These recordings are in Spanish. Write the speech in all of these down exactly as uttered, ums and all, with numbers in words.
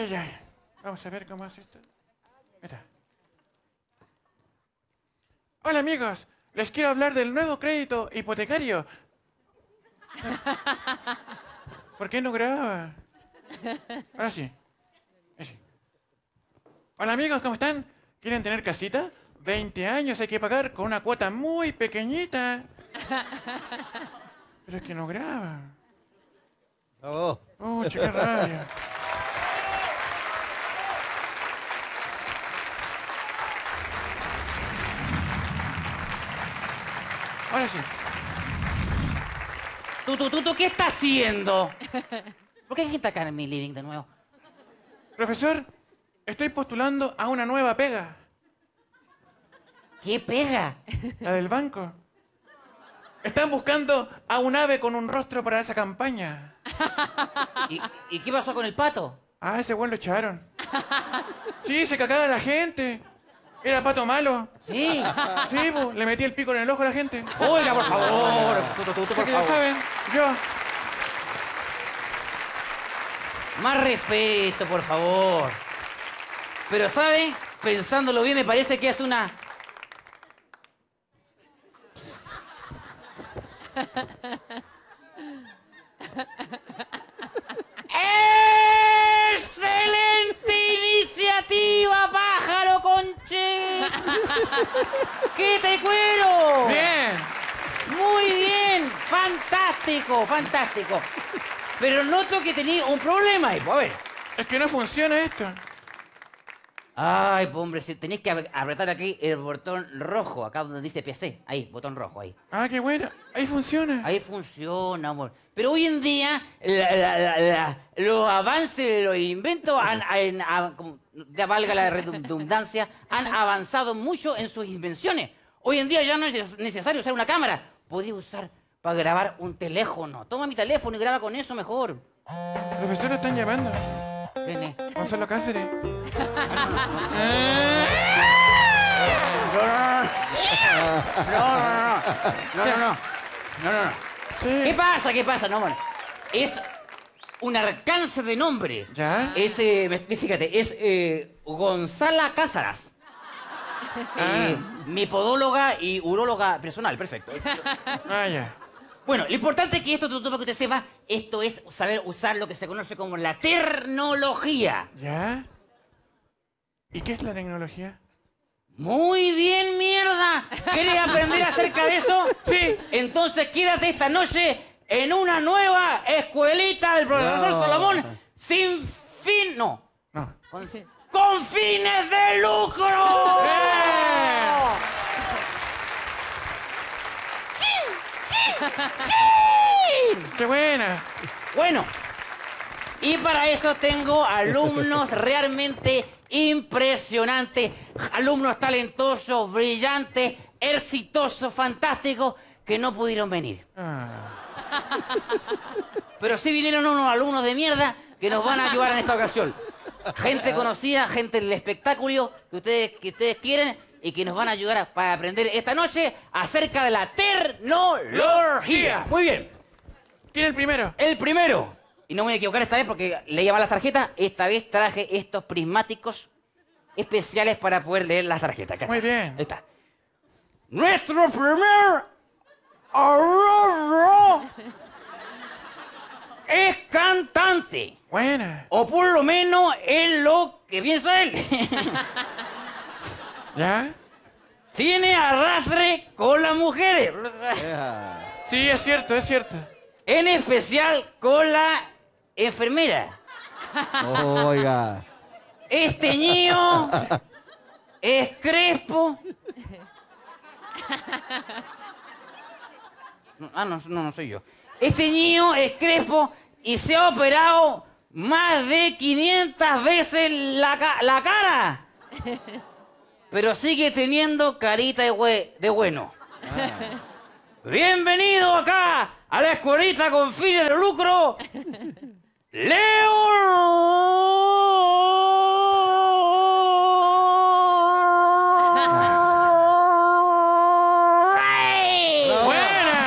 Ay, ay, ay. Vamos a ver cómo hace esto. Mira. Hola amigos, les quiero hablar del nuevo crédito hipotecario. ¿Por qué no grababa? Ahora sí. Así. Hola amigos, ¿cómo están? ¿Quieren tener casita? veinte años hay que pagar con una cuota muy pequeñita. Pero es que no graba. No. Oh, qué rabia. Ahora sí. Tú, tú, tú, tú, ¿qué está haciendo? ¿Por qué hay gente acá en mi living de nuevo? Profesor, estoy postulando a una nueva pega. ¿Qué pega? La del banco. Están buscando a un ave con un rostro para esa campaña. ¿Y, y qué pasó con el pato? Ah, ese güey lo echaron. Sí, se cagaba la gente. Era pato malo. Sí. Sí, pues, le metí el pico en el ojo a la gente. Oiga, por favor. Tú, tú, tú, por favor. Ya saben, yo. Más respeto, por favor. Pero, ¿sabe? Pensándolo bien, me parece que es una... ¡Excelente iniciativa, pájaro conche! ¡Qué te cuero! ¡Bien! ¡Muy bien! ¡Fantástico, fantástico! Pero noto que tenía un problema ahí, pues, a ver. Es que no funciona esto. Ay, pues, hombre, si tenés que apretar aquí el botón rojo, acá donde dice P C. Ahí, botón rojo, ahí. Ah, qué bueno. Ahí funciona. Ahí funciona, amor. Pero hoy en día, la, la, la, la, los avances, los inventos, han, han, han, como, valga la redundancia, han avanzado mucho en sus invenciones. Hoy en día ya no es necesario usar una cámara. Podés usar para grabar un teléfono. Toma mi teléfono y graba con eso mejor. Profesor, están llamando. Viene. Gonzalo Cáceres. No, no, no. No, no, no. No, no, no. Sí. ¿Qué pasa? ¿Qué pasa? No, bueno. Es un alcance de nombre. ¿Ya? Es, eh, fíjate, es eh, Gonzala Cázaras. Ah. Eh, mi podóloga y uróloga personal. Perfecto. Ah, ya. Yeah. Bueno, lo importante es que esto, para que usted sepa, esto es saber usar lo que se conoce como la tecnología. ¿Ya? ¿Y qué es la tecnología? ¡Muy bien, mierda! ¿Quieres aprender acerca de eso? Sí. Entonces quédate esta noche en una nueva escuelita del profesor no. Solomón sin fin... No. No. Con, sí. ¡Con fines de lucro! ¡Sí! ¡Sí! ¡Qué buena! Bueno, y para eso tengo alumnos realmente impresionantes, alumnos talentosos, brillantes, exitosos, fantásticos, que no pudieron venir. Ah. Pero sí vinieron unos alumnos de mierda que nos van a ayudar en esta ocasión. Gente conocida, gente del espectáculo que ustedes, que ustedes quieren... y que nos van a ayudar a, para aprender esta noche acerca de la tecnología. Muy bien. ¿Quién es el primero? El primero. Y no me voy a equivocar esta vez porque leía mal las tarjetas. Esta vez traje estos prismáticos especiales para poder leer las tarjetas. Acá muy está. Bien. Ahí está. Nuestro primer alumno es cantante. Buena. O por lo menos es lo que piensa él. ¿Ya? Tiene arrastre con las mujeres. Yeah. Sí, es cierto, es cierto. En especial con la enfermera. Oiga. Es teñido, es crespo. Ah, no, no, no soy yo. Es teñido, es crespo y se ha operado más de quinientas veces la, ca la cara. Pero sigue teniendo carita de, de bueno. Ah. Bienvenido acá a la escuelita con fines de lucro. Leo. ¡Ay! ¡Buena!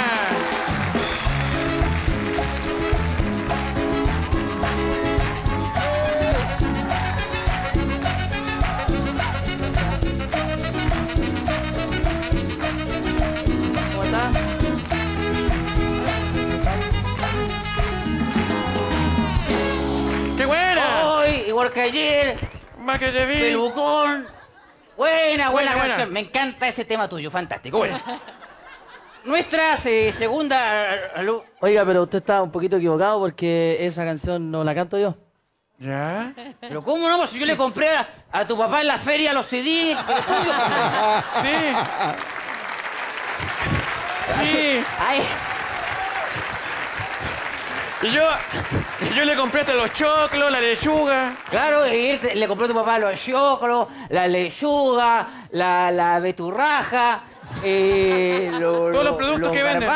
que ayer. Más que te vi. Pelucón. Buena, buena, buena, buena canción. Me encanta ese tema tuyo, fantástico. Bueno. Nuestra eh, segunda... Oiga, pero usted está un poquito equivocado porque esa canción no la canto yo. ¿Ya? Pero ¿cómo no? Si yo sí. le compré a, a tu papá en la feria los C Ds. Sí. Sí. Ay. Y yo, yo le compré hasta los choclos, la lechuga. Claro, y él te, le compró a tu papá los choclos, la lechuga, la, la beturraja. Eh, lo, Todos lo, los productos los que venden.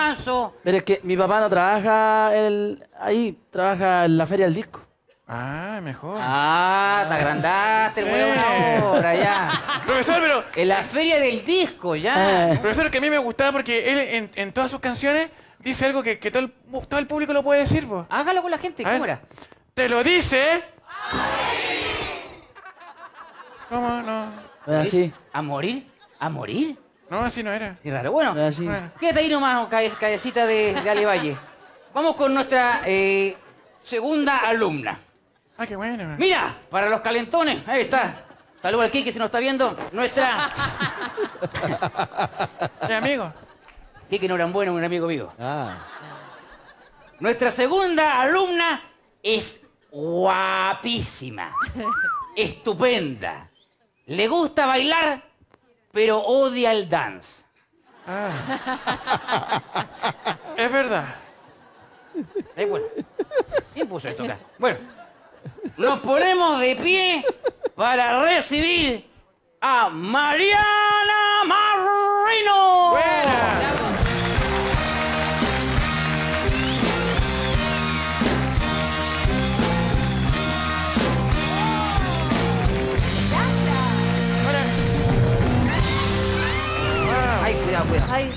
Pero es que mi papá no trabaja el, ahí, trabaja en la feria del disco. Ah, mejor. Ah, te agrandaste, sí. Buena obra, ya. Profesor, pero... En la feria del disco, ya. Eh. Profesor, que a mí me gustaba porque él en, en todas sus canciones dice algo que, que todo, el, todo el público lo puede decir, vos. Hágalo con la gente, ¿cómo era? Te lo dice... ¿Cómo? No. ¿Es así? ¿A morir? ¿A morir? No, así no era. Y raro. Bueno, así. Bueno, quédate ahí nomás, callecita de, de Ale Valle. Vamos con nuestra eh, segunda alumna. Ah, qué bueno. Man. Mira, para los calentones, ahí está. Saludos al Kiki, si nos está viendo. Nuestra... Mi amigo. Kiki no era un bueno, un amigo mío. Ah. Nuestra segunda alumna es guapísima, estupenda. Le gusta bailar... pero odia el dance. Ah. Es verdad. Es bueno. ¿Quién puso esto acá? Bueno, nos ponemos de pie para recibir a Mariana Marrino. Buena. Cuidado. Ay.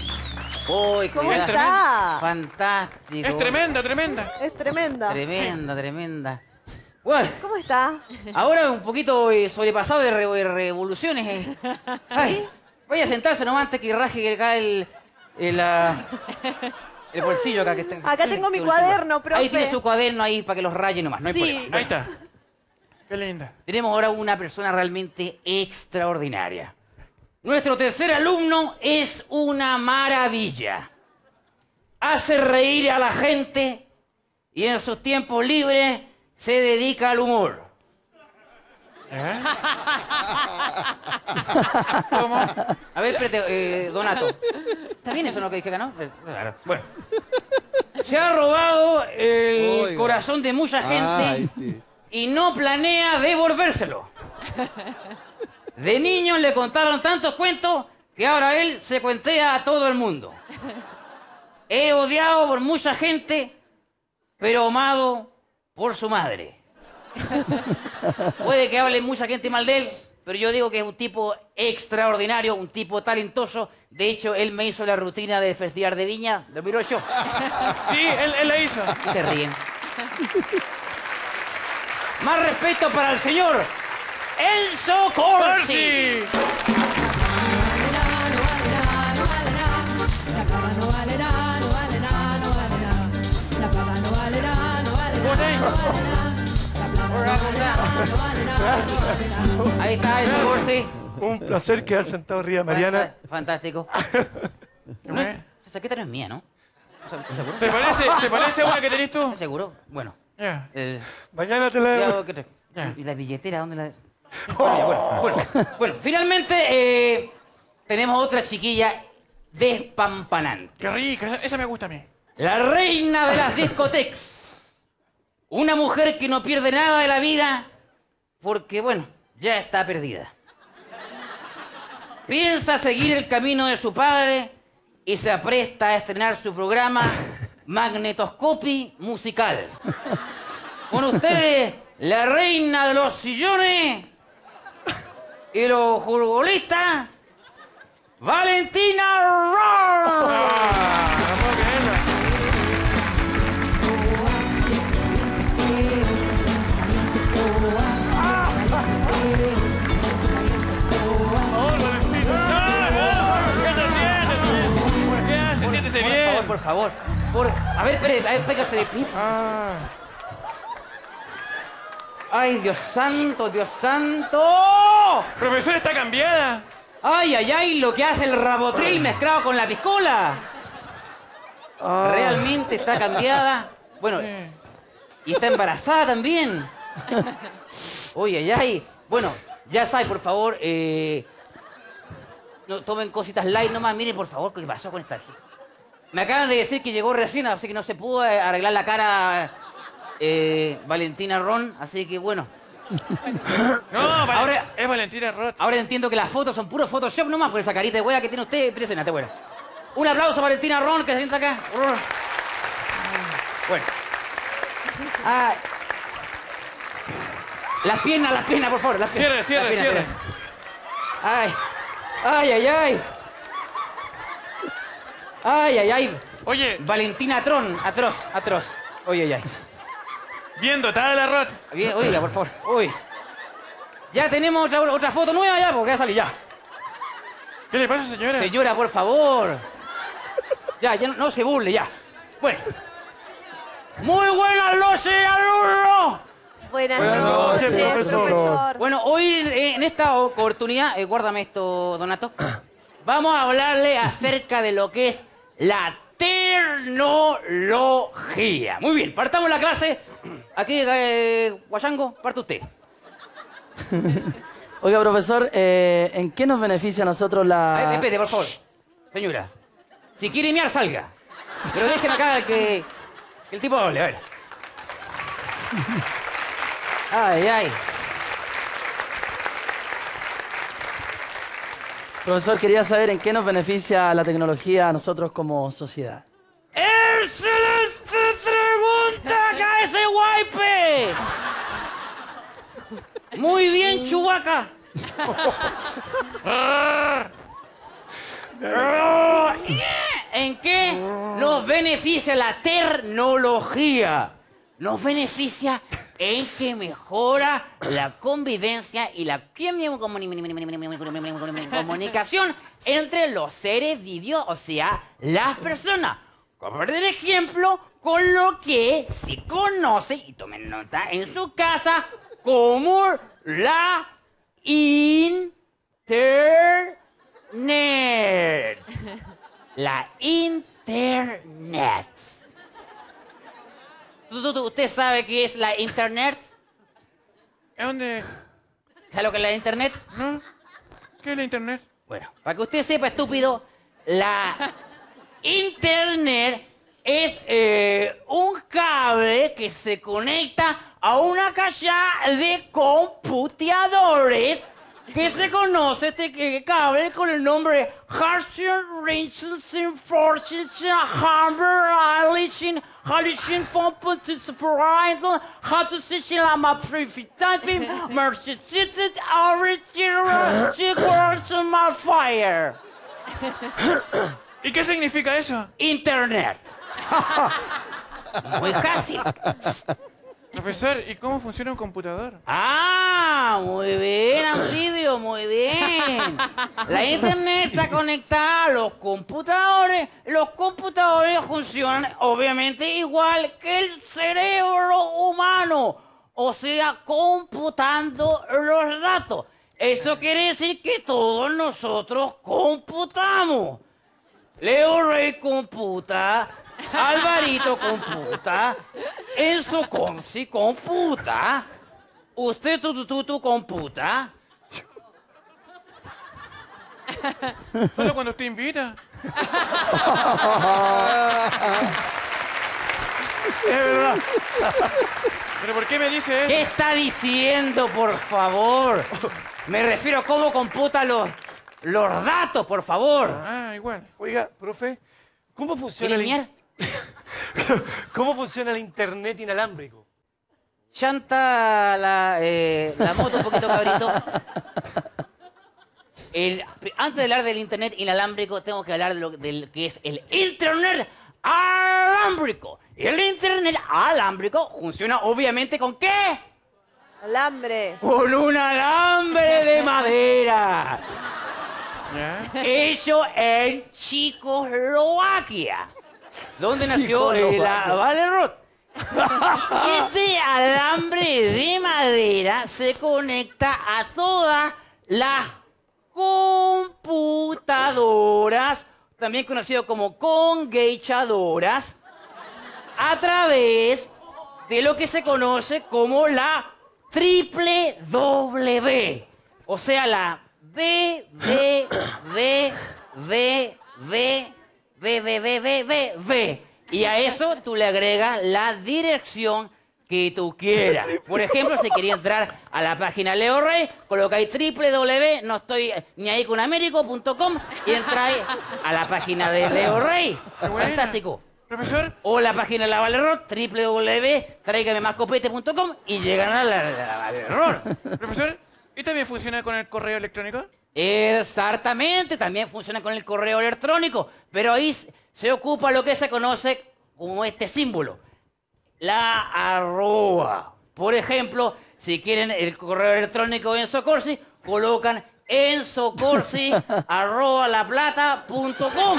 Uy, ¿cómo está? Fantástico. Es tremenda, tremenda. Es tremenda. Tremenda, tremenda. Bueno, ¿cómo está? Ahora un poquito eh, sobrepasado de, re de revoluciones. Eh. Ay, voy a sentarse nomás antes que raje acá el, el, el, el bolsillo. Acá, que está, acá tengo mi cuaderno, profe. Ahí tiene su cuaderno ahí para que los raye nomás, no hay sí. problema. Ahí está. Qué linda. Tenemos ahora una persona realmente extraordinaria. Nuestro tercer alumno es una maravilla. Hace reír a la gente y en sus tiempos libres se dedica al humor. ¿Eh? ¿Cómo? A ver, espérate, eh, Donato. ¿Está bien eso lo que dije acá, no? Claro. Bueno. Se ha robado el Oiga. corazón de mucha gente Ay, sí. y no planea devolvérselo. De niño le contaron tantos cuentos que ahora él se cuentea a todo el mundo. He odiado por mucha gente, pero amado por su madre. Puede que hable mucha gente mal de él, pero yo digo que es un tipo extraordinario, un tipo talentoso. De hecho, él me hizo la rutina de Festival de Viña dos mil ocho. Sí, él, él la hizo. Y se ríen. Más respeto para el señor Enzo Corsi. Ahí está Enzo Corsi. Un placer quedar sentado arriba, Mariana. Fantástico. ¿No? Esa chaqueta no es mía, ¿no? ¿Te parece, ¿te parece una que tenés tú? Seguro. Bueno. Yeah. Eh, Mañana te la debo. Yeah. ¿Y la billetera dónde la...? Bueno, bueno, bueno, bueno, finalmente eh, tenemos otra chiquilla despampanante. Qué rica, esa me gusta a mí. La reina de las discotecas. Una mujer que no pierde nada de la vida porque, bueno, ya está perdida. Piensa seguir el camino de su padre y se apresta a estrenar su programa Magnetoscopy Musical. Con ustedes, la reina de los sillones... y los futbolistas, Valentina Rohr. Ah, ah, ah. Oh, Valentina. No, no, siéntese bien. Por favor, por favor. Por... A ver, espérate, a ver, pégase de pie. Ah. ¡Ay, Dios santo, Dios santo! ¡Profesor, está cambiada! ¡Ay, ay, ay! Lo que hace el Rabotril mezclado con la piscola. Oh. Realmente está cambiada. Bueno, y está embarazada también. ¡Ay, ay, ay! Bueno, ya sabes, por favor, eh, no tomen cositas light nomás. Miren, por favor, ¿qué pasó con esta gente? Me acaban de decir que llegó recién, así que no se pudo arreglar la cara eh, Valentina Ron, así que bueno. No, ahora, es Valentina Ron. Ahora entiendo que las fotos son puro Photoshop nomás por esa carita de hueá que tiene usted. Impresionante, bueno. Un aplauso a Valentina Ron, que se sienta acá. Bueno. Ah, las piernas, las piernas, por favor. Las piernas, cierre, cierre, cierre. Ay, ay, ay, ay. Ay, ay, ay. Oye. Valentina Tron, atroz, atroz. Oye, ay, ay. Bien dotada la rata. Bien, oiga, por favor. Uy. Ya tenemos otra, otra foto nueva ya, porque ya sale ya. ¿Qué le pasa, señora? Señora, por favor. Ya, ya no, no se burle, ya. Bueno. Muy buenas noches, alumno. Buenas, buenas noches, noches profesor. profesor. Bueno, hoy en esta oportunidad, eh, guárdame esto, Donato. Vamos a hablarle acerca de lo que es la tecnología. Muy bien, partamos la clase. Aquí, eh, Guayango, parte usted. Oiga, profesor, eh, ¿en qué nos beneficia a nosotros la...? Eh, espere, por favor, señora. Si quiere miar, salga. Pero déjeme acá que, que el tipo hable, a ver. Ay, ay. Profesor, quería saber en qué nos beneficia la tecnología a nosotros como sociedad. ¡Excelente pregunta, ese guaype! Muy bien, Chubaca. ¿En qué nos beneficia la tecnología? Nos beneficia en que mejora la convivencia y la comunicación entre los seres vivos, o sea, las personas. Como por ejemplo, con lo que se conoce, y tomen nota en su casa, como la internet. La internet. ¿Usted sabe qué es la internet? ¿A dónde? ¿Sabe lo que es la internet? No. ¿Qué es la internet? Bueno, para que usted sepa, estúpido, la internet es eh, un cable que se conecta a una caja de computadores que se conoce este cable con el nombre Harshir Richardson Fortune Humber Alison Halishin Fomputus Horizon Hatusishin Amaprifitantin Merchicited Auritura Chigwarson Malfire. ¿Y qué significa eso? Internet. Muy fácil. Profesor, ¿y cómo funciona un computador? ¡Ah! Muy bien, anfibio, muy bien. La internet está conectada a los computadores. Los computadores funcionan, obviamente, igual que el cerebro humano. O sea, computando los datos. Eso quiere decir que todos nosotros computamos. Leo Rey computa, Alvarito computa, Enzo Conci computa, usted tu tu tu, tu computa. Solo cuando te invita. Es verdad. ¿Pero por qué me dice eso? ¿Qué está diciendo, por favor? Me refiero a cómo computa los... los datos, por favor. Ah, igual. Oiga, profe, ¿cómo funciona el in... ¿Cómo funciona el internet inalámbrico? Chanta la, eh, la moto un poquito, cabrito. El, antes de hablar del internet inalámbrico, tengo que hablar de lo del, que es el internet alámbrico. El internet alámbrico funciona obviamente ¿con qué? Alambre. Con un alambre de madera. Hecho en Checoslovaquia, donde nació la Vale Roth. Este alambre de madera se conecta a todas las computadoras, también conocido como congachadoras, a través de lo que se conoce como la triple W, o sea, la B, B, B, B, B, B, B, B, B, B, B. Y a eso tú le agregas la dirección que tú quieras. Por ejemplo, si quería entrar a la página Leo Rey, colocáis doble u doble u doble u, no estoy ni ahí con américo punto com, y entráis a la página de Leo Rey. Fantástico. Profesor. O la página de la Valerror, doble u doble u doble u punto tráigamemáscopete punto com, y llegan a la, la, la Valerror. Profesor, ¿y también funciona con el correo electrónico? Exactamente, también funciona con el correo electrónico, pero ahí se ocupa lo que se conoce como este símbolo, la arroba. Por ejemplo, si quieren el correo electrónico de Enzo Corsi, colocan enzocorsi arroba laplata punto com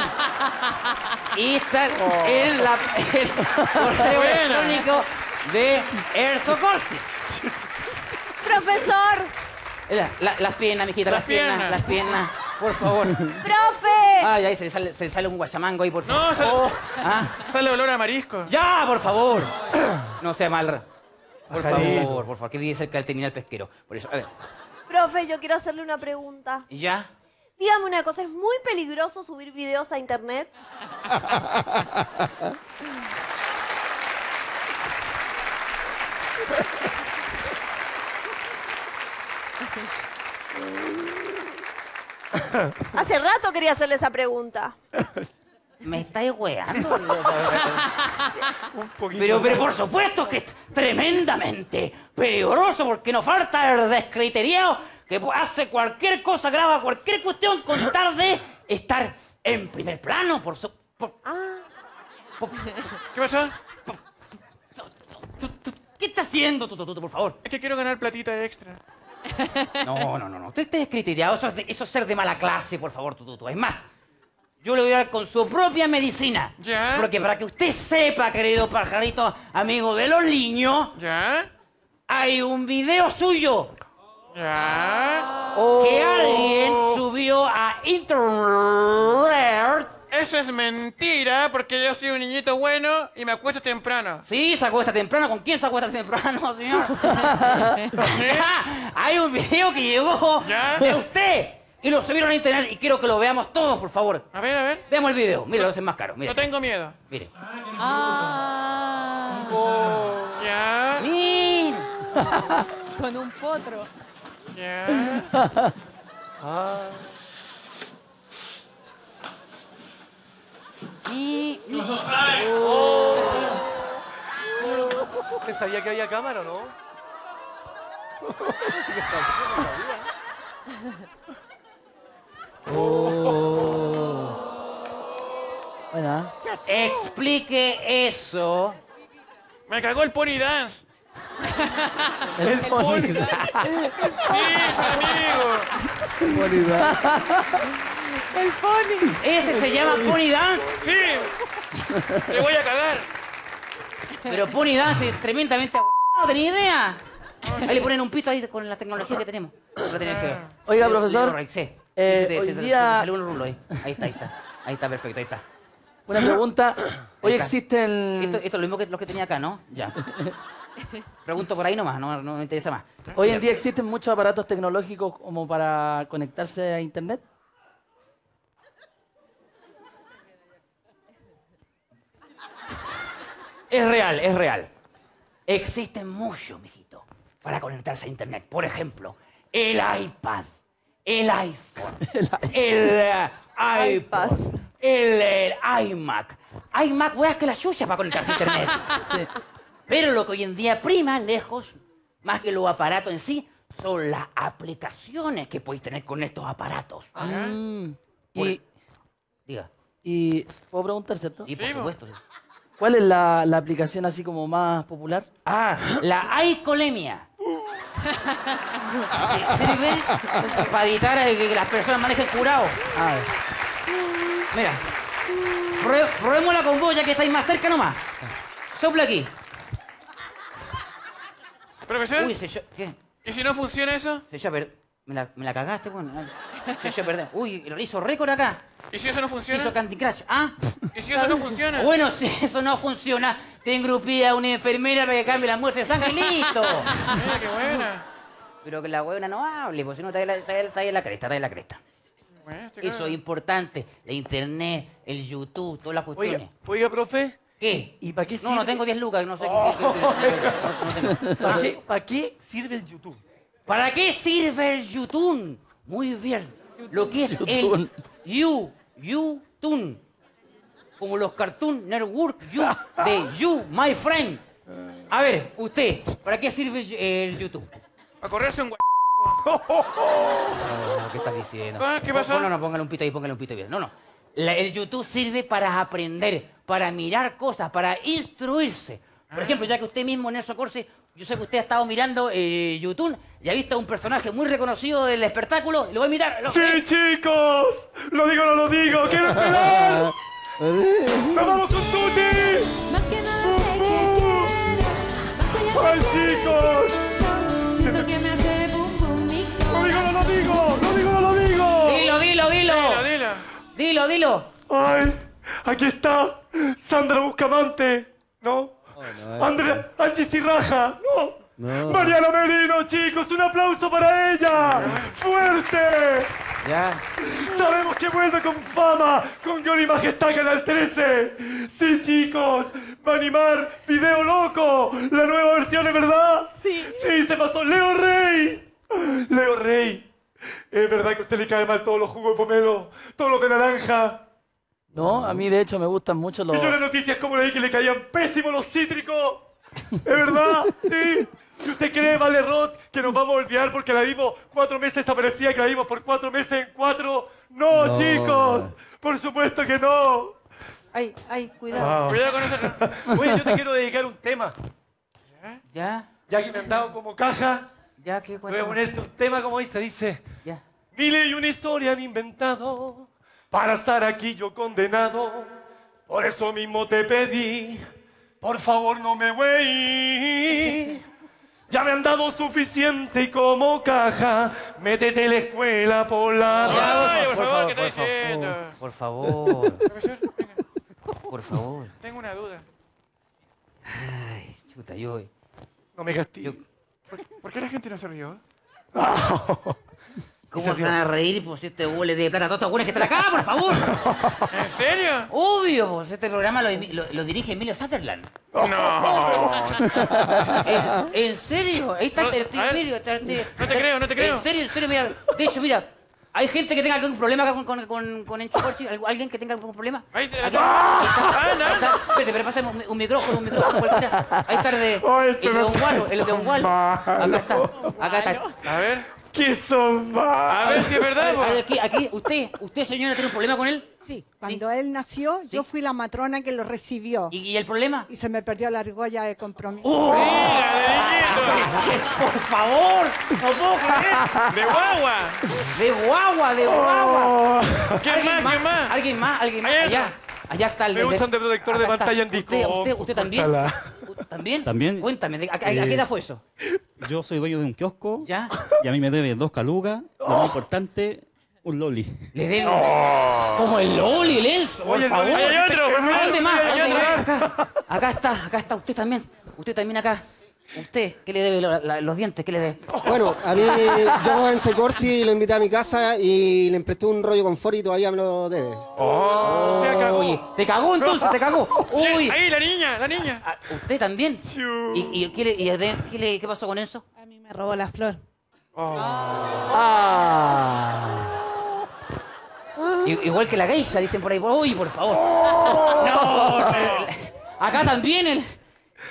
y están oh. en la, el correo electrónico de Enzo Corsi. Profesor. La, la, las piernas, mijita, las, las piernas, piernas, las piernas, por favor. ¡Profe! Ay, ahí se sale, se sale un guachamango ahí, por favor. No, sale, oh, ¿ah? sale olor a marisco. ¡Ya, por favor! No sea mal. Por Pajarito. favor, por favor, que vive cerca del terminal pesquero. Por eso, a ver. Profe, yo quiero hacerle una pregunta. ¿Ya? Dígame una cosa, ¿es muy peligroso subir videos a internet? Hace rato quería hacerle esa pregunta. Me estáis hueando. Un poquito. Pero, pero por supuesto que es tremendamente peligroso, porque no falta el descriteriado que hace cualquier cosa, graba cualquier cuestión con tal de estar en primer plano. Por su... Por... Ah. Por... ¿Qué pasó? Por... ¿Qué está haciendo, Tutututu, por favor? Es que quiero ganar platita extra. No, no, no, no. Tú estés criteriado. Eso, es eso es ser de mala clase, por favor, Tututu. Es más, yo le voy a dar con su propia medicina. ¿Ya? Porque para que usted sepa, querido pajarito, amigo de los niños, ¿ya? Hay un video suyo. ¿Ya? Que alguien subió a internet. Eso es mentira, porque yo soy un niñito bueno y me acuesto temprano. Sí, se acuesta temprano. ¿Con quién se acuesta temprano, señor? ¿Sí? Hay un video que llegó ¿Ya? de usted y lo subieron a internet y quiero que lo veamos todos, por favor. A ver, a ver. Veamos el video. Mira, lo hacen más caro. Mira. No tengo miedo. Mire. Ah. Oh. Ya. Mira. Con un potro. Ya. Ah. Y... Oh. ¿Usted sabía que había cámara o no? Oh. Bueno. Explique eso. Me cagó el pony dance. El, el pony, pony dance. dance. Sí, amigo. Pony dance. El pony. ¿Ese se llama Pony Dance? Sí. Te voy a cagar. Pero Pony Dance es tremendamente a... No tenía idea. Ahí le ponen un pito ahí con la tecnología que tenemos. Oiga, profesor. Hoy día... Ahí está, ahí está. Ahí está, perfecto, ahí está. Una pregunta. Hoy existen... Esto, esto es lo mismo que lo que tenía acá, ¿no? Ya. Pregunto por ahí nomás, no, no me interesa más. Hoy en día existen muchos aparatos tecnológicos como para conectarse a internet. Es real, es real. Existen muchos, mijito, para conectarse a internet. Por ejemplo, el iPad, el iPhone, el uh, iPod, el, el iMac. iMac, weas que la chucha para conectarse a internet. Sí. Pero lo que hoy en día prima, lejos, más que los aparatos en sí, son las aplicaciones que podéis tener con estos aparatos. Mm. Por, y, diga. Y, ¿puedo preguntar, cierto? Y por sí, supuesto, sí. ¿Cuál es la, la aplicación así como más popular? Ah, la alcoholemia. Sirve para evitar que las personas manejen curado. A ver. Mira. Probémosla con vos ya que estáis más cerca nomás. Sopla aquí. ¿Profesor? Uy, se yo... ¿Qué? ¿Y si no funciona eso? Se yo per... me, la... me la cagaste, bueno. Se yo perdé. Uy, lo hizo récord acá. ¿Y si eso no funciona? Hizo Candy Crush. ¿Ah? ¿Y si eso no funciona? Bueno, si eso no funciona, te engrupía a una enfermera para que cambie la muestra de sangre y listo. Mira, qué buena. Pero que la huevona no hable, porque si no está ahí en la cresta, está ahí en la cresta. Bueno, claro. Eso es importante. La internet, el YouTube, todas las cuestiones. Oiga, oiga profe. ¿Qué? ¿Y para qué sirve? No, no tengo diez lucas, no sé. Oh. Qué, qué, qué, qué, ¿Para, qué, ¿Para qué sirve el YouTube? ¿Para qué sirve el YouTube? Muy bien. YouTube. Lo que es YouTube. El you, YouTube. Como los Cartoon Network you, de You, My Friend. A ver, usted, ¿para qué sirve el YouTube? A correrse un... No, no, ¿qué estás diciendo? ¿Qué pasó? No, no, no, póngale un pito ahí, póngale un pito ahí. No, no. La, el YouTube sirve para aprender, para mirar cosas, para instruirse. Por ejemplo, ya que usted mismo, Nelson Corsi, yo sé que usted ha estado mirando eh, YouTube y ha visto a un personaje muy reconocido del espectáculo. Lo voy a imitar. Lo... ¡Sí, chicos! ¡Lo digo, no lo digo! ¡Quiero esperar! ¡Nos vamos con Tuti! ¡Más que nada sé que quieres! ¡Ay, chicos! Siento que me hace bum bum mi corazón. ¡Lo digo, no lo digo! ¡Lo digo, no lo digo! ¡Dilo, dilo, dilo! ¡Dilo, dilo! ¡Dilo, dilo! ¡Ay! Aquí está Sandra Bustamante, ¿no? Oh, no, Andrea, no. Angie Sirraja, ¿no? No. Mariana Merino, chicos, un aplauso para ella. ¡Fuerte! Ya. Sabemos que vuelve con fama, con Gloria y Majestad Canal trece. Sí, chicos, va a animar Video Loco, la nueva versión, ¿es verdad? Sí. Sí, se pasó. Leo Rey. Leo Rey. ¿Es verdad que a usted le cae mal todos los jugos de pomelo, todos los de naranja? No, a mí de hecho me gustan mucho los... Y yo las noticias como leí que le caían pésimos los cítricos. ¿Es verdad? Sí. ¿Y usted cree, Vale Roth, que nos vamos a olvidar porque la vimos cuatro meses desaparecida, que la vimos por cuatro meses en cuatro? No, no, chicos. Por supuesto que no. Ay, ay, cuidado. Oh. Cuidado con eso. Oye, yo te quiero dedicar un tema. ¿Ya? Ya que me han dado como caja, ya que voy a ponerte un tema como dice, dice. Ya. Mil y una historia han inventado para estar aquí yo condenado. Por eso mismo te pedí, por favor no me güey. Ya me han dado suficiente y como caja, métete a la escuela por la... Ay, por, por favor, ¿qué estás diciendo? Por favor. Profesor, venga. Por favor. Tengo una duda. Ay, chuta, yo... No me castigo. Yo... ¿Por, ¿Por qué la gente no se rió? ¿Cómo se van a reír por este huele de plata? Todos estos hueles que están acá, por favor. ¿En serio? Obvio, pues este programa lo, lo, lo dirige Emilio Sutherland. No. ¿En, en serio? Ahí está no, el Emilio. No te creo, no te creo. En serio, en serio, mira. De hecho, mira, hay gente que tenga algún problema acá con, con, con, con Encho Corsi. ¿Alguien que tenga algún problema? Ahí te... ¡Ah! Espérate, pero pasemos un micrófono, un micrófono cualquiera. Ahí está el de, el de Don Wallo, el de Don Wallo. Acá está, acá está. A ver. ¡Qué son mal! A ver si es verdad. A ver, aquí, aquí, ¿usted, usted, señora, tiene un problema con él? Sí. Cuando sí. él nació, yo sí. fui la matrona que lo recibió. ¿Y, ¿Y el problema? Y se me perdió la argolla de compromiso. ¡Oh! ¡Por favor! ¡No puedo creer! ¡De guagua! ¡De guagua, de guagua! Oh. ¿Qué más, más? ¿Qué más? ¿Alguien más? ¿Alguien más? Allá. Allá está el... Me usan de protector de pantalla en disco. ¿Usted, usted, usted también? ¿También? ¿También? Cuéntame, ¿a, a, a eh, qué edad fue eso? Yo soy dueño de un kiosco. ¿Ya? Y a mí me deben dos calugas. Oh. Lo más importante, un loli. ¿Le deben? Oh. ¿Cómo el loli, Lenzo? Por Oye, favor. Hay otro. ¿A dónde más? ¿A dónde más? Acá, acá está, acá está. Usted también. Usted también acá. ¿Usted qué le debe la, la, los dientes? ¿Qué le debe? Bueno, a mí yo a Enzo Corsi lo invité a mi casa y le empresté un rollo confort y todavía me lo debe. ¡Oh! Se cagó. Oye, ¿te cagó entonces? ¿Te cagó? ¡Uy! ¡Ahí, la niña, la niña! ¿Usted también? ¿Y, y, ¿qué, le, y de, qué, le, qué pasó con eso? A mí me robó la flor. Oh. ¡Ah! Igual que la geisha, dicen por ahí. ¡Uy, por favor! Oh. ¡No! Acá también el...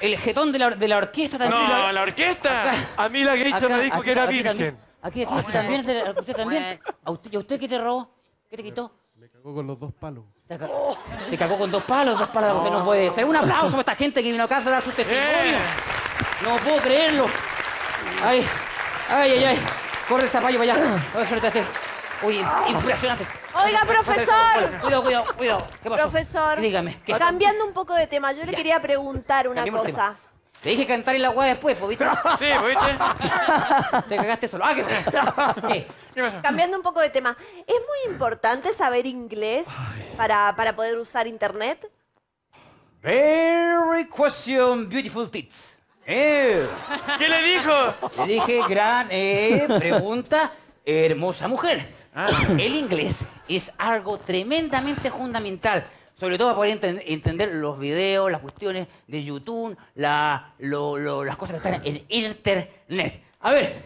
El jetón de la, de la orquesta también. No, la, la orquesta. Acá, a mí la geisha me dijo acá, que era aquí, virgen. Aquí, aquí, aquí también, usted también. ¿A usted, ¿Y a usted qué te robó? ¿Qué te quitó? Me cagó con los dos palos. Te, ca oh. te cagó con dos palos, dos palos, porque no puede ser. Un aplauso para esta gente que vino acá a dar sus testimonios. No puedo creerlo. Ay, ay, ay, ay. Corre el zapallo para allá. A ver, suéltate. Oye, impresionante. Oiga, profesor. Cuidado, cuidado, cuidado. ¿Qué pasó? Profesor, dígame. ¿Qué? Cambiando un poco de tema, yo le ya. quería preguntar una Cambiemos cosa. Tema. Te dije cantar y la hueá después, ¿viste? Sí, ¿viste? Te cagaste solo. Ah, ¿qué pasó? ¿Qué? ¿Qué pasó? Cambiando un poco de tema, ¿es muy importante saber inglés para, para poder usar internet? Very question, beautiful tits. Eh. ¿Qué le dijo? Le dije, gran eh, pregunta, hermosa mujer. Ah. El inglés es algo tremendamente fundamental. Sobre todo para poder enten entender los videos, las cuestiones de YouTube, la, lo, lo, las cosas que están en internet. A ver,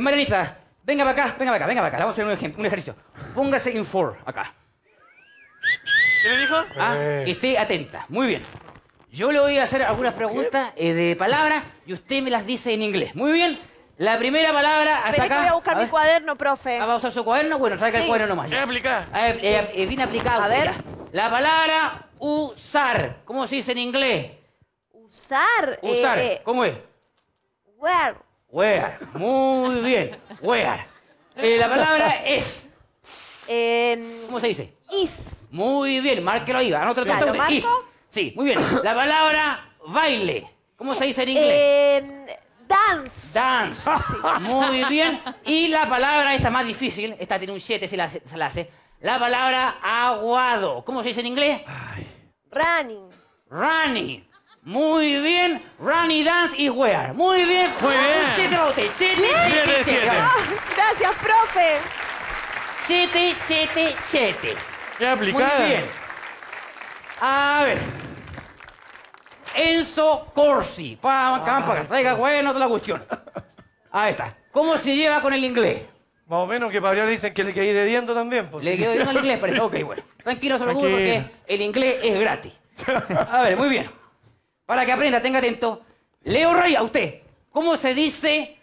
Marianita, venga para acá, venga para acá, venga para acá. Vamos a hacer un, ejemplo, un ejercicio. Póngase in for acá. ¿Qué le dijo? Ah, que esté atenta. Muy bien. Yo le voy a hacer algunas preguntas eh, de palabras y usted me las dice en inglés. Muy bien. La primera palabra hasta Pero acá... voy a buscar a mi cuaderno, profe. ¿Ah, va a usar su cuaderno? Bueno, traiga sí. el cuaderno nomás. ¿Qué aplicar? Eh, eh, eh, bien aplicado. A ver. Ya. La palabra usar. ¿Cómo se dice en inglés? Usar. Usar. Eh, ¿Cómo es? Wear. Wear. Muy bien. Wear. Eh, la palabra es. Eh, ¿Cómo se dice? Is. Muy bien. Márquelo ahí. Anótalo. Claro, ¿marco? Is. Sí, muy bien. La palabra baile. ¿Cómo se dice en inglés? Eh, dance. Dance. Sí. Muy bien. Y la palabra, esta más difícil, esta tiene un siete si la, se la hace. La palabra aguado. ¿Cómo se dice en inglés? Ay. Running. Running. Muy bien. Running, dance y wear. Muy bien. Muy bien. Siete para usted. Siete, siete, siete. Gracias, profe. Siete, siete, siete. Ya aplicada. Muy bien. A ver. Enzo Corsi. Pa, campa, traiga, bueno, toda la cuestión. Ahí está. ¿Cómo se lleva con el inglés? Más o menos que para hablar dicen que le quedé dediendo también. Pues. Le quedé dediendo al inglés, pero ok, bueno. Tranquilo, se lo juro, porque el inglés es gratis. A ver, muy bien. Para que aprenda, tenga atento. Leo Rey, a usted. ¿Cómo se dice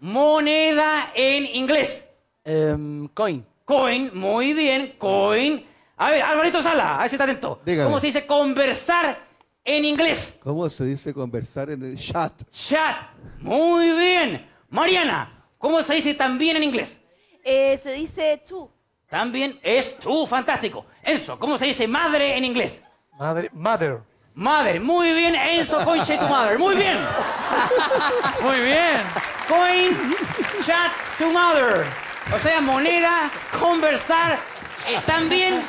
moneda en inglés? Um, coin. Coin, muy bien, coin. A ver, Alvarito Sala, a ver si está atento. Dígame. ¿Cómo se dice conversar en inglés? ¿Cómo se dice conversar en el chat? Chat, muy bien. Mariana, ¿cómo se dice también en inglés? Eh, se dice tú. También es tú, fantástico. Enzo, ¿cómo se dice madre en inglés? Madre, mother. Mother, muy bien, Enzo, conche tu mother, muy bien. Muy bien. Coin, chat, to mother. O sea, moneda, conversar, están bien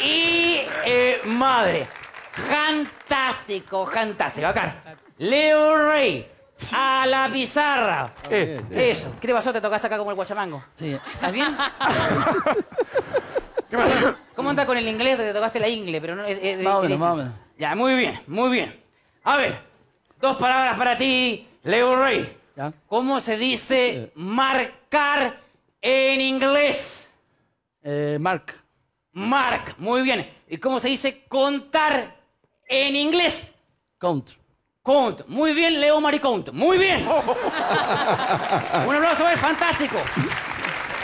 y eh, madre. Fantástico, fantástico. Acá, Leo Rey. A la pizarra. Eh, eso. ¿Qué te pasó? ¿Te tocaste acá como el guachamango? Sí. ¿Estás bien? ¿Qué pasó? ¿Cómo andas con el inglés? Te tocaste la ingle, pero no... Es, es, más o menos, más o menos. Ya, muy bien, muy bien. A ver, dos palabras para ti, Leo Rey. ¿Ya? ¿Cómo se dice marcar en inglés? Eh, mark. Mark, muy bien. ¿Y cómo se dice contar en inglés? Count. Count. Muy bien, Leo Maricount. Muy bien. Oh, oh, oh. Un aplauso, es fantástico.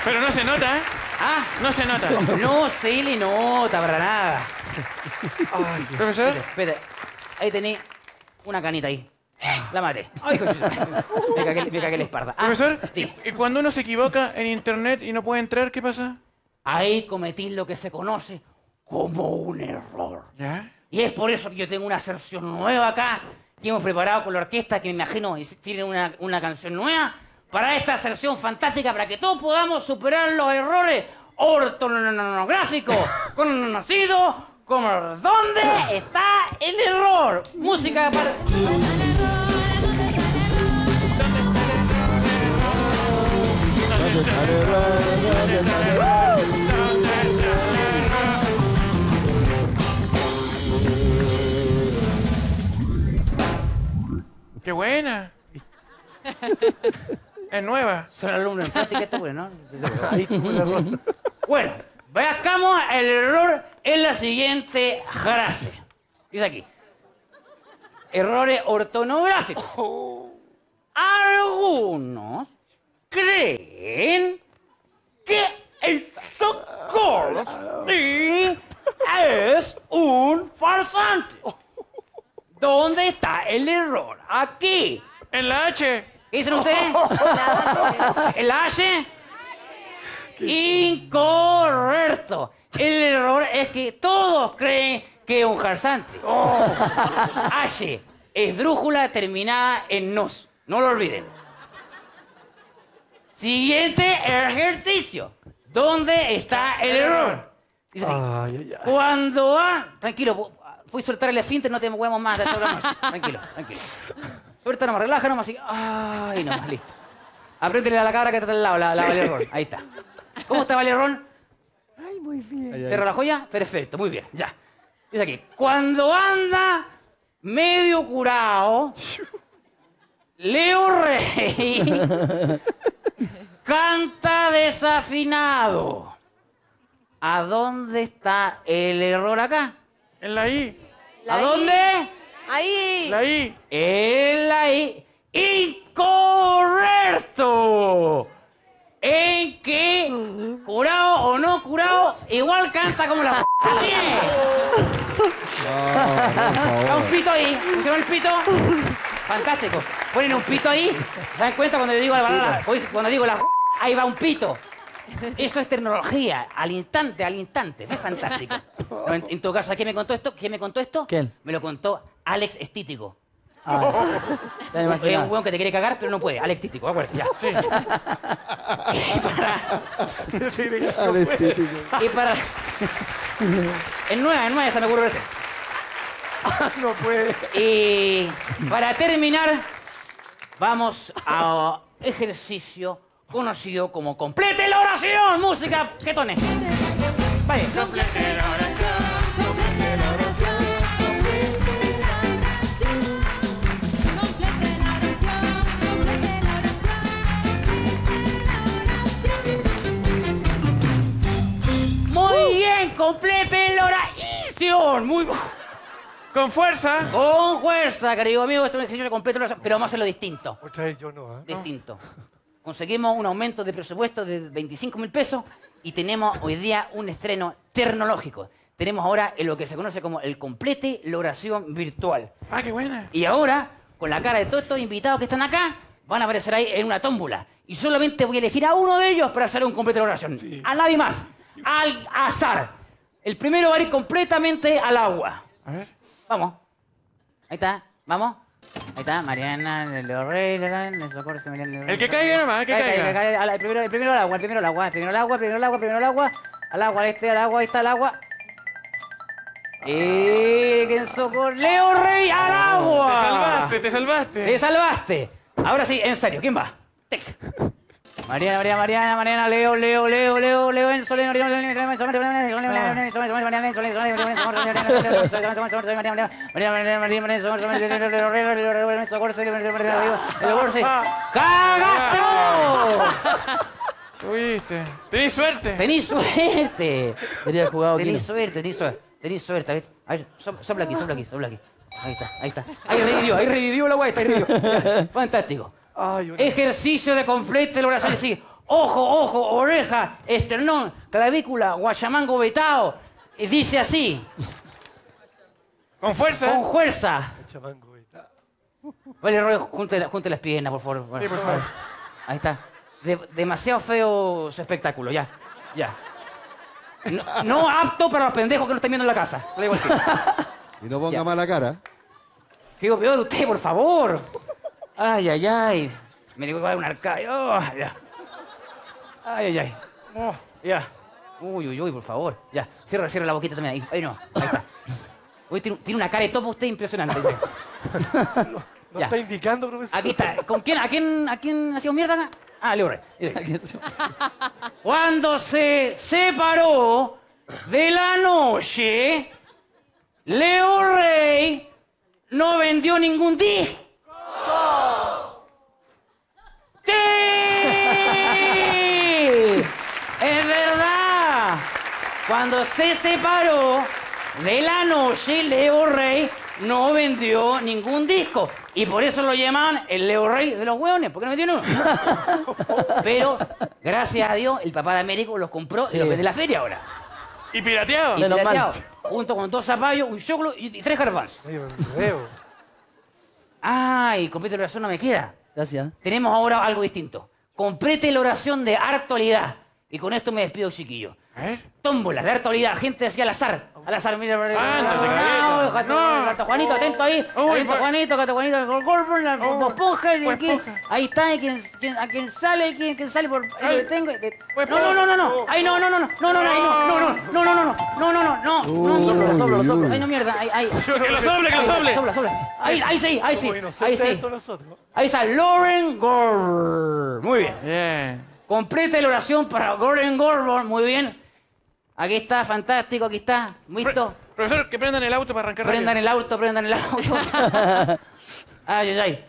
Pero no se nota, ¿eh? Ah, no se nota. No se le nota para nada. Ay, profesor. Espera, espera. Ahí tenéis una canita ahí. La maté. Ay, hijo, me cagué, me cagué la espalda. Ah, profesor, sí. ¿Y cuando uno se equivoca en internet y no puede entrar, qué pasa? Ahí cometís lo que se conoce como un error. ¿Ya? Y es por eso que yo tengo una sección nueva acá que hemos preparado con la orquesta, que me imagino tienen una, una canción nueva para esta sección fantástica, para que todos podamos superar los errores ortográficos. Con nacido, con dónde está el error. Música para... ¿Dónde está el error? ¿Dónde está el error? ¿Dónde está el error? ¡Qué buena! Es nueva. Son alumnos en práctica estuve, ¿no? Ahí tuve el error. Bueno, veamos el error en la siguiente frase. Dice aquí. Errores ortográficos. Algunos creen que el Socorri es un farsante. ¿Dónde está el error? Aquí. En la H. ¿Qué dicen ustedes? ¿En la H? Incorrecto. El error es que todos creen que es un farsante. Oh. H. esdrújula terminada en nos. No lo olviden. Siguiente ejercicio. ¿Dónde está el error? Dice así. Ay, ay, ay. Cuando A... Tranquilo, fui a soltar el cinta y no te movemos más de esta hora más. Tranquilo, tranquilo. Ahorita nomás, relaja nomás. Así. Ay, nomás, listo. Apréndele a la cabra que está al lado, la, la sí. Valerrón. Ahí está. ¿Cómo está Valerrón? Ay, muy bien. Ay, ay. ¿Te relajó ya? Perfecto, muy bien, ya. Dice aquí, cuando anda medio curado, Leo Rey canta desafinado. ¿A dónde está el error acá? En la I. La ¿A I. dónde? Ahí. La I. En la I. ¡Incorrecto! En que, curado o no curado, igual canta como la p***. ¡Así es! Un pito ahí. ¿Pusieron el pito? Fantástico. Ponen un pito ahí. ¿Se dan cuenta cuando yo digo la Cuando digo la p***, ahí va un pito. Eso es tecnología. Al instante, al instante. Fue fantástico. No, en, en todo caso, ¿quién me contó esto? ¿Quién me contó esto? ¿Quién? Me lo contó Alex Estítico. Ah, es un hueón que te quiere cagar, pero no puede. Alex Títico, acuérdate, ya. Sí. Y para... Alex Títico. Y para... En nueva, en nueva, esa me ocurre veces. No puede. Y para terminar, vamos a ejercicio conocido como Complete la oración. Música, ¿qué toné? Vaya. Complete la oración. Complete la oración. Muy Con fuerza. Con fuerza, querido amigo. Esto es un ejercicio completo, pero vamos a hacerlo distinto. Otra vez yo no, ¿eh? Distinto. No. Conseguimos un aumento de presupuesto de veinticinco mil pesos y tenemos hoy día un estreno tecnológico. Tenemos ahora lo que se conoce como el Complete la oración virtual. Ah, qué buena. Y ahora, con la cara de todos estos invitados que están acá, van a aparecer ahí en una tómbola. Y solamente voy a elegir a uno de ellos para hacer un Complete la oración. Sí. A nadie más. Al azar. El primero va a ir completamente al agua. A ver. Vamos. Ahí está. Vamos. Ahí está. Mariana, Leo Rey, me socorro, se me Leo Rey. El que caiga nomás, el que caiga. caiga. caiga. El, primero, el primero al agua, el primero al agua, el primero al agua, el primero al agua, el primero al agua. Al agua, este, al agua, ahí está el agua. Y ah. que socorro. Leo Rey al agua. Te salvaste, te salvaste. Te salvaste. Ahora sí, en serio, ¿quién va? Tec. Mariana, Mariana, Mariana, Mariana, Leo, Leo, Leo, Leo, Leo, Enzo, Leo, Leo, Leo, Leo, Enzo, Leo, Leo, Leo, Enzo, Leo, Leo, Enzo, Leo, Leo, Leo, Leo, Leo, Leo, Leo, Ay, una... Ejercicio de completa la oración. Sí. Ojo, ojo, oreja, esternón, clavícula, guayamango vetado. Y dice así. Con fuerza. Con fuerza. Guayamango vetado. Vale, Roy, junte, junte las piernas, por favor. Bueno, sí, por favor. Ahí está. De, demasiado feo su espectáculo, ya. Ya. No, no apto para los pendejos que lo están viendo en la casa. Le digo así. Y no ponga ya. mala cara. Digo, peor usted, por favor. Ay, ay, ay. Me digo que va a haber un arcadio. Oh, ya. Ay, ay, ay. Oh, ya. Uy, uy, uy, por favor. Ya. Cierra, cierra la boquita también ahí. Ahí no. Ahí está. Uy, tiene, tiene una cara de topo usted impresionante. Dice. No, no está indicando, profesor. Aquí está. ¿Con quién? ¿A quién, a quién ha sido mierda acá? Ah, Leo Rey. Cuando se separó de la noche, Leo Rey no vendió ningún disco. ¡Sí! ¡Es verdad! Cuando se separó de la noche, Leo Rey no vendió ningún disco. Y por eso lo llaman el Leo Rey de los hueones, porque no vendió uno. Pero, gracias a Dios, el papá de Américo los compró sí. y los vende en la feria ahora. ¿Y pirateado? Y pirateado. Junto con dos zapallos, un choclo y tres garbanzos. ¡Ay! Complete la oración no me queda. Gracias. Tenemos ahora algo distinto. Complete la oración de actualidad. Y con esto me despido, chiquillo. A ver. Tómbolas de actualidad, gente así al azar. a la salmilla. ¡Ah, no, no, no! Gato Juanito, atento ahí. Atento Juanito, Gato Juanito, el Gorgon, las dos ponjas. Ahí está, a quien sale, quien sale por... No, no, no, no. Ahí no, no, no, no. No, no, no, no, no, no, no, no, no, no, no, no. Soplo, lo soplo, lo soplo. Ay, no, mierda, ahí, ahí. Que lo sople, que lo sople. Sopla, sopla. Ahí, ahí sí, ahí sí. Ahí sí. Ahí está Lauren Gorgon. Muy bien. Bien. Completa la oración para Lauren Gorgon. Muy bien. Aquí está, fantástico, aquí está. ¿Listo? Pre profesor, que prendan el auto para arrancar. Prendan radio. el auto, prendan el auto. Ay, ay, ay.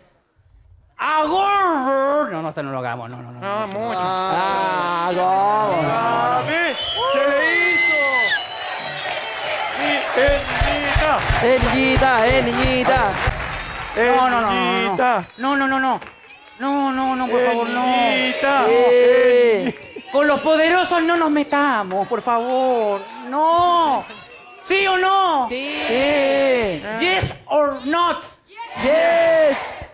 ¡A Gorgon! No, no, esta no lo hagamos, no, no, no. No, no mucho. ¡Ah, Gorgon! ¡Ah, ve! ¡Se le hizo! ¡Eh, niñita! ¡Eh, niñita! ¡Eh, niñita! No, no, no, no. No, no, no, no. No, no, no, por favor, no. ¡Niñita! Sí. Con los poderosos no nos metamos, por favor. No. ¿Sí o no? Sí. Sí. Yes or not. Yes.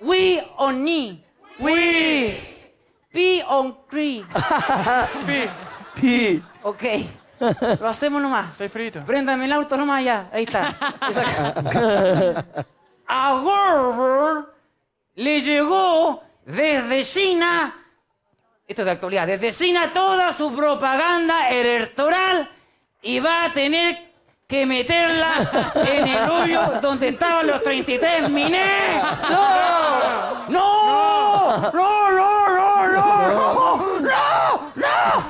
We or ni. We. P on cri. P. P. Ok. Lo hacemos nomás. Estoy frito. Préndame el auto nomás ya. Ahí está. A Gorgon le llegó desde China... Esto es de actualidad. Desde China toda su propaganda electoral y va a tener que meterla en el hoyo donde estaban los treinta y tres minés. ¡No! ¡No! ¡No! ¡No! ¡No! ¡No! ¡No! ¡No!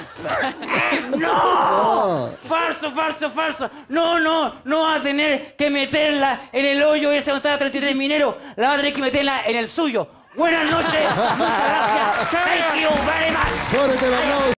¡No! ¡No! Falso, falso, falso. No, no, no va a tener que meterla en el hoyo ese donde estaba treinta y tres mineros. La va a tener que meterla en el suyo. Buenas noches, muchas gracias. Thank you very much.